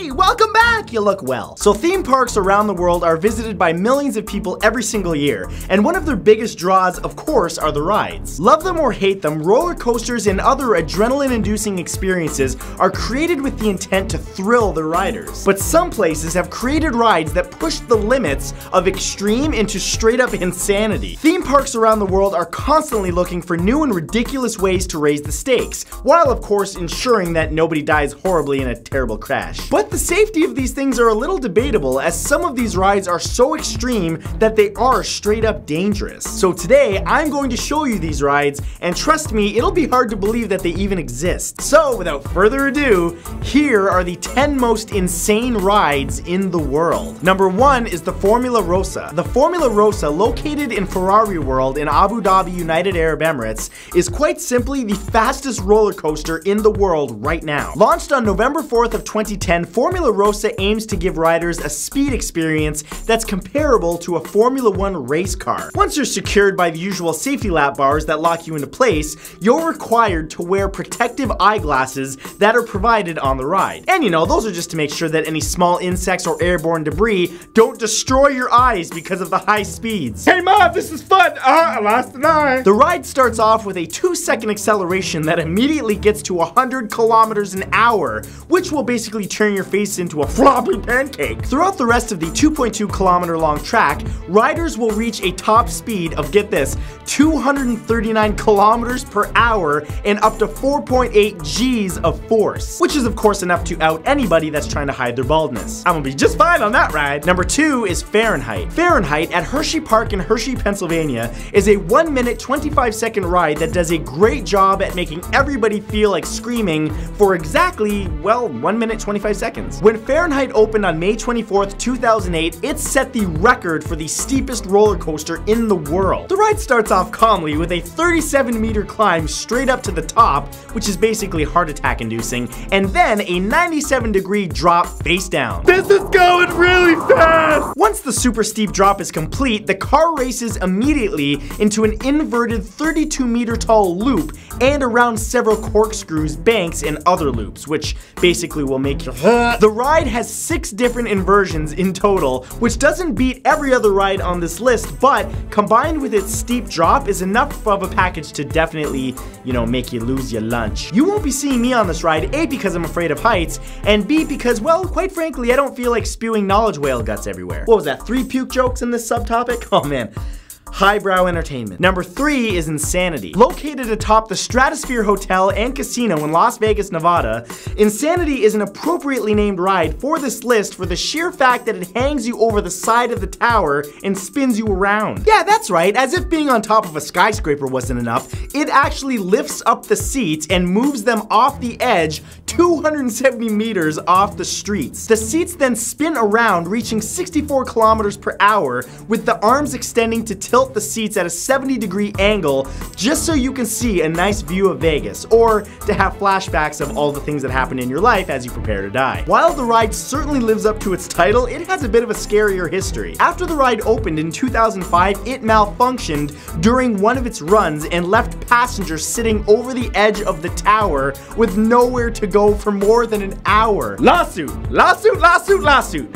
Hey, welcome back! You look well. So theme parks around the world are visited by millions of people every single year, and one of their biggest draws, of course, are the rides. Love them or hate them, roller coasters and other adrenaline-inducing experiences are created with the intent to thrill the riders. But some places have created rides that push the limits of extreme into straight-up insanity. Theme parks around the world are constantly looking for new and ridiculous ways to raise the stakes, while of course ensuring that nobody dies horribly in a terrible crash. But the safety of these things are a little debatable, as some of these rides are so extreme that they are straight up dangerous. So today, I'm going to show you these rides, and trust me, it'll be hard to believe that they even exist. So without further ado, here are the 10 most insane rides in the world. Number 1 is the Formula Rossa. The Formula Rossa, located in Ferrari World in Abu Dhabi, United Arab Emirates, is quite simply the fastest roller coaster in the world right now. Launched on November 4th of 2010, Formula Rossa aims to give riders a speed experience that's comparable to a Formula One race car. Once you're secured by the usual safety lap bars that lock you into place, you're required to wear protective eyeglasses that are provided on the ride. And you know, those are just to make sure that any small insects or airborne debris don't destroy your eyes because of the high speeds. Hey Ma, this is fun! I lost an eye! The ride starts off with a 2-second acceleration that immediately gets to 100 kilometers an hour, which will basically turn your face into a floppy pancake. Throughout the rest of the 2.2 kilometer long track, riders will reach a top speed of, get this, 239 kilometers per hour and up to 4.8 G's of force, which is of course enough to out anybody that's trying to hide their baldness. I'm gonna be just fine on that ride. Number 2 is Fahrenheit. Fahrenheit at Hershey Park in Hershey, Pennsylvania is a 1-minute, 25-second ride that does a great job at making everybody feel like screaming for exactly, well, 1 minute, 25 seconds. When Fahrenheit opened on May 24th, 2008, it set the record for the steepest roller coaster in the world. The ride starts off calmly with a 37-meter climb straight up to the top, which is basically heart attack inducing, and then a 97-degree drop face down. This is going really fast! Once the super steep drop is complete, the car races immediately into an inverted 32-meter tall loop and around several corkscrews, banks, and other loops, which basically will make you... The ride has 6 different inversions in total, which doesn't beat every other ride on this list, but combined with its steep drop is enough of a package to definitely, you know, make you lose your lunch. You won't be seeing me on this ride, A, because I'm afraid of heights, and B, because, well, quite frankly, I don't feel like spewing knowledge whale guts everywhere. What was that, 3 puke jokes in this subtopic? Oh man. Highbrow entertainment. Number 3 is Insanity. Located atop the Stratosphere Hotel and Casino in Las Vegas, Nevada, Insanity is an appropriately named ride for this list for the sheer fact that it hangs you over the side of the tower and spins you around. Yeah, that's right, as if being on top of a skyscraper wasn't enough, it actually lifts up the seats and moves them off the edge 270 meters off the streets. The seats then spin around, reaching 64 kilometers per hour, with the arms extending to tilt the seats at a 70-degree angle just so you can see a nice view of Vegas, or to have flashbacks of all the things that happened in your life as you prepare to die. While the ride certainly lives up to its title, it has a bit of a scarier history. After the ride opened in 2005, it malfunctioned during one of its runs and left passengers sitting over the edge of the tower with nowhere to go for more than an hour. Lawsuit! Lawsuit! Lawsuit! Lawsuit!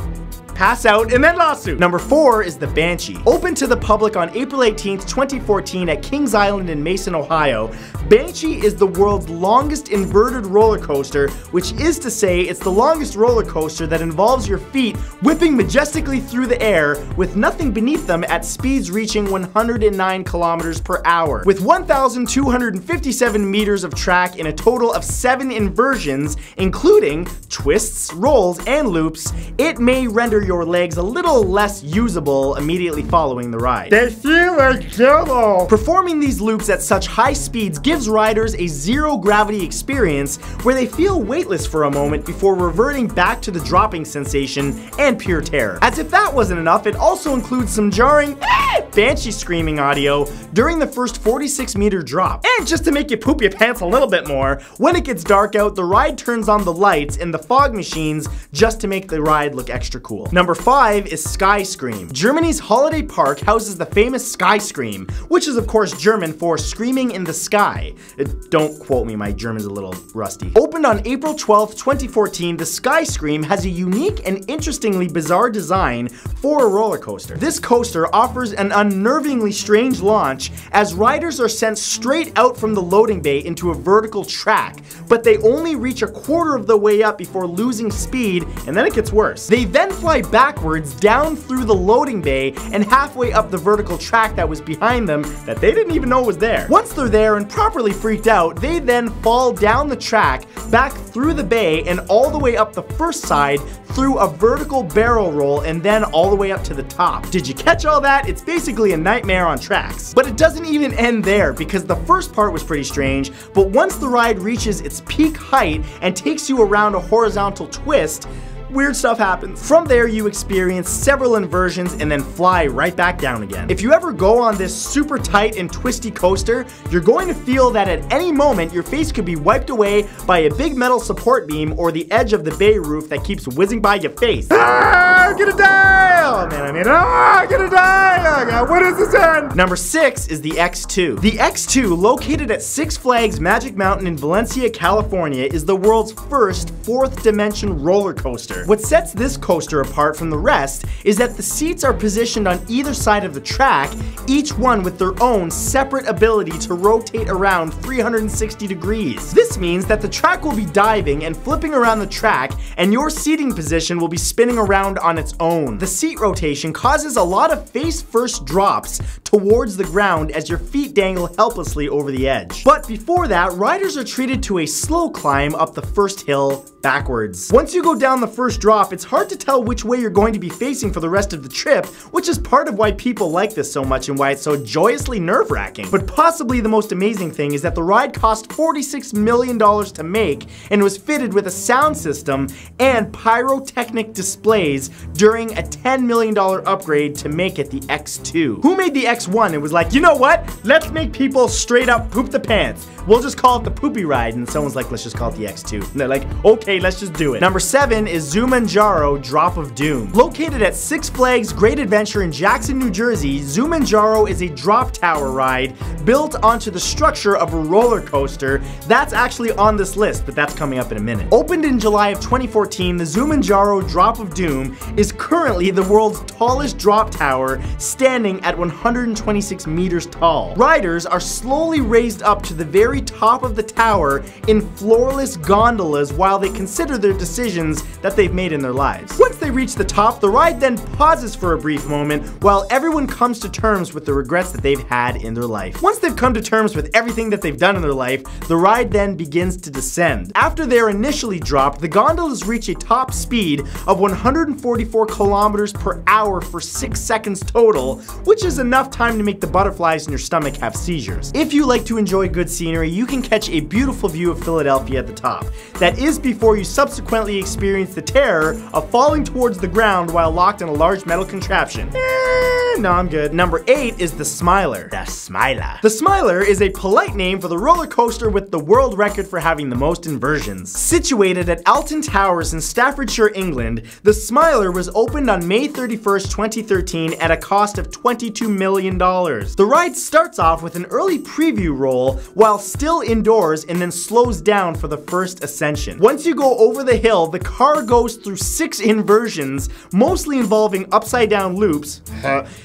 Pass out and then lawsuit. Number 4 is the Banshee. Open to the public on April 18th, 2014 at Kings Island in Mason, Ohio, Banshee is the world's longest inverted roller coaster, which is to say it's the longest roller coaster that involves your feet whipping majestically through the air with nothing beneath them at speeds reaching 109 kilometers per hour. With 1,257 meters of track in a total of 7 inversions, including twists, rolls, and loops, it may render your legs a little less usable immediately following the ride. They feel like jello! Performing these loops at such high speeds gives riders a zero-gravity experience where they feel weightless for a moment before reverting back to the dropping sensation and pure terror. As if that wasn't enough, it also includes some jarring banshee screaming audio during the first 46-meter drop. And just to make you poop your pants a little bit more, when it gets dark out, the ride turns on the lights and the fog machines just to make the ride look extra cool. Now, Number 5 is Sky Scream. Germany's Holiday Park houses the famous Sky Scream, which is of course German for screaming in the sky. Don't quote me, my German's a little rusty. Opened on April 12th, 2014, the Sky Scream has a unique and interestingly bizarre design for a roller coaster. This coaster offers an unnervingly strange launch as riders are sent straight out from the loading bay into a vertical track, but they only reach a quarter of the way up before losing speed, and then it gets worse. They then fly backwards down through the loading bay and halfway up the vertical track that was behind them that they didn't even know was there. Once they're there and properly freaked out, they then fall down the track, back through the bay, and all the way up the first side through a vertical barrel roll, and then all the way up to the top. Did you catch all that? It's basically a nightmare on tracks. But it doesn't even end there, because the first part was pretty strange, but once the ride reaches its peak height and takes you around a horizontal twist, weird stuff happens. From there, you experience several inversions and then fly right back down again. If you ever go on this super tight and twisty coaster, you're going to feel that at any moment your face could be wiped away by a big metal support beam or the edge of the bay roof that keeps whizzing by your face. Ah, I'm gonna die! Oh man, I'm gonna die! Oh God, when does this end? Number 6 is the X2. The X2, located at Six Flags Magic Mountain in Valencia, California, is the world's first fourth-dimension roller coaster. What sets this coaster apart from the rest is that the seats are positioned on either side of the track, each one with their own separate ability to rotate around 360 degrees. This means that the track will be diving and flipping around the track, and your seating position will be spinning around on its own. The seat rotation causes a lot of face-first drops towards the ground as your feet dangle helplessly over the edge. But before that, riders are treated to a slow climb up the first hill backwards. Once you go down the first drop, it's hard to tell which way you're going to be facing for the rest of the trip, which is part of why people like this so much and why it's so joyously nerve-wracking. But possibly the most amazing thing is that the ride cost $46 million to make and was fitted with a sound system and pyrotechnic displays during a $10 million upgrade to make it the X2. Who made the X1 and was like, you know what? Let's make people straight up poop the pants. We'll just call it the poopy ride. And someone's like, let's just call it the X2. And they're like, okay, let's just do it. Number 7 is Zumanjaro Drop of Doom. Located at Six Flags Great Adventure in Jackson, New Jersey, Zumanjaro is a drop tower ride built onto the structure of a roller coaster that's actually on this list, but that's coming up in a minute. Opened in July of 2014, the Zumanjaro Drop of Doom is currently the world's tallest drop tower, standing at 126 meters tall. Riders are slowly raised up to the very top of the tower in floorless gondolas while they consider their decisions that they've made in their lives. Once they reach the top, the ride then pauses for a brief moment while everyone comes to terms with the regrets that they've had in their life. Once they've come to terms with everything that they've done in their life, the ride then begins to descend. After they're initially dropped, the gondolas reach a top speed of 144 kilometers per hour for 6 seconds total, which is enough time to make the butterflies in your stomach have seizures. If you like to enjoy good scenery, you can catch a beautiful view of Philadelphia at the top. That is before you subsequently experience the terror of falling towards the ground while locked in a large metal contraption. No, I'm good. Number 8 is The Smiler. The Smiler. The Smiler is a polite name for the roller coaster with the world record for having the most inversions. Situated at Alton Towers in Staffordshire, England, The Smiler was opened on May 31st, 2013 at a cost of $22 million. The ride starts off with an early preview roll while still indoors and then slows down for the first ascension. Once you go over the hill, the car goes through 6 inversions, mostly involving upside-down loops.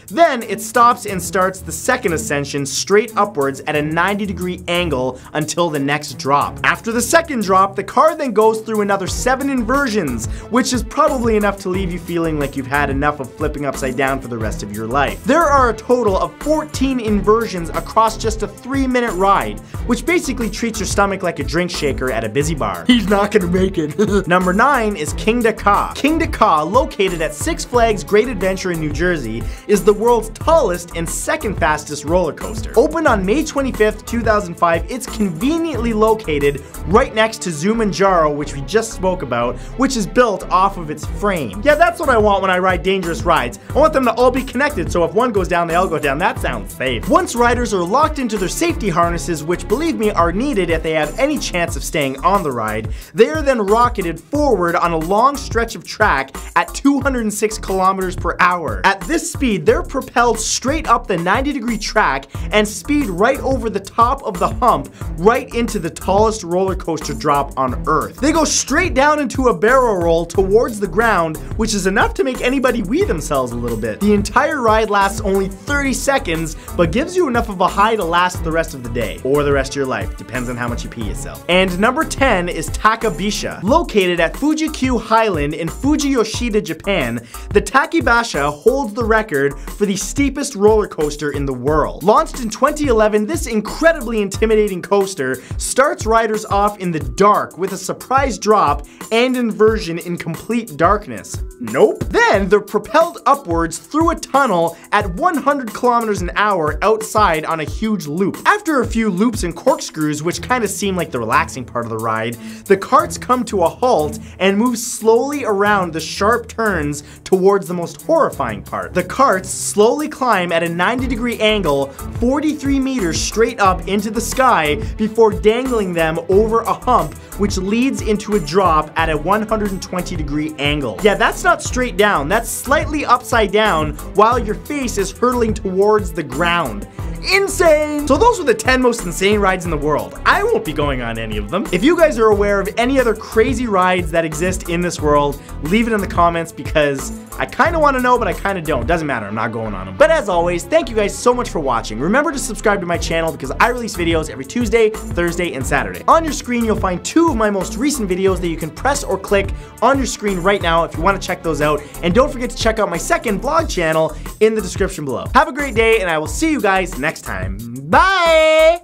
Then it stops and starts the second ascension straight upwards at a 90-degree angle until the next drop. After the second drop, the car then goes through another 7 inversions, which is probably enough to leave you feeling like you've had enough of flipping upside down for the rest of your life. There are a total of 14 inversions across just a 3-minute ride, which basically treats your stomach like a drink shaker at a busy bar. He's not gonna make it. Number 9 is King Da Ka. King Da Ka, located at Six Flags Great Adventure in New Jersey, is the world's tallest and second fastest roller coaster. Opened on May 25th, 2005, it's conveniently located right next to Zumanjaro, which we just spoke about, which is built off of its frame. Yeah, that's what I want when I ride dangerous rides. I want them to all be connected, so if one goes down, they all go down. That sounds safe. Once riders are locked into their safety harnesses, which believe me are needed if they have any chance of staying on the ride, they are then rocketed forward on a long stretch of track at 206 kilometers per hour. At this speed, they're propelled straight up the 90-degree track and speed right over the top of the hump right into the tallest roller coaster drop on Earth. They go straight down into a barrel roll towards the ground, which is enough to make anybody wee themselves a little bit. The entire ride lasts only 30 seconds, but gives you enough of a high to last the rest of the day, or the rest of your life, depends on how much you pee yourself. And number 10 is Takabisha. Located at Fuji-Q Highland in Fujiyoshida, Japan, the Takabisha holds the record for the steepest roller coaster in the world. Launched in 2011, this incredibly intimidating coaster starts riders off in the dark with a surprise drop and inversion in complete darkness. Nope. Then they're propelled upwards through a tunnel at 100 kilometers an hour outside on a huge loop. After a few loops and corkscrews, which kind of seem like the relaxing part of the ride, the carts come to a halt and move slowly around the sharp turns towards the most horrifying part. The carts slowly climb at a 90-degree angle, 43 meters straight up into the sky before dangling them over a hump, which leads into a drop at a 120-degree angle. Yeah, that's not straight down, that's slightly upside down while your face is hurtling towards the ground. Insane! So those were the 10 most insane rides in the world. I won't be going on any of them. If you guys are aware of any other crazy rides that exist in this world, leave it in the comments because I kind of want to know, but I kind of don't. Doesn't matter, I'm not going on them. But as always, thank you guys so much for watching. Remember to subscribe to my channel because I release videos every Tuesday, Thursday, and Saturday. On your screen, you'll find two of my most recent videos that you can press or click on your screen right now if you want to check those out. And don't forget to check out my second vlog channel in the description below. Have a great day, and I will see you guys next time. Bye!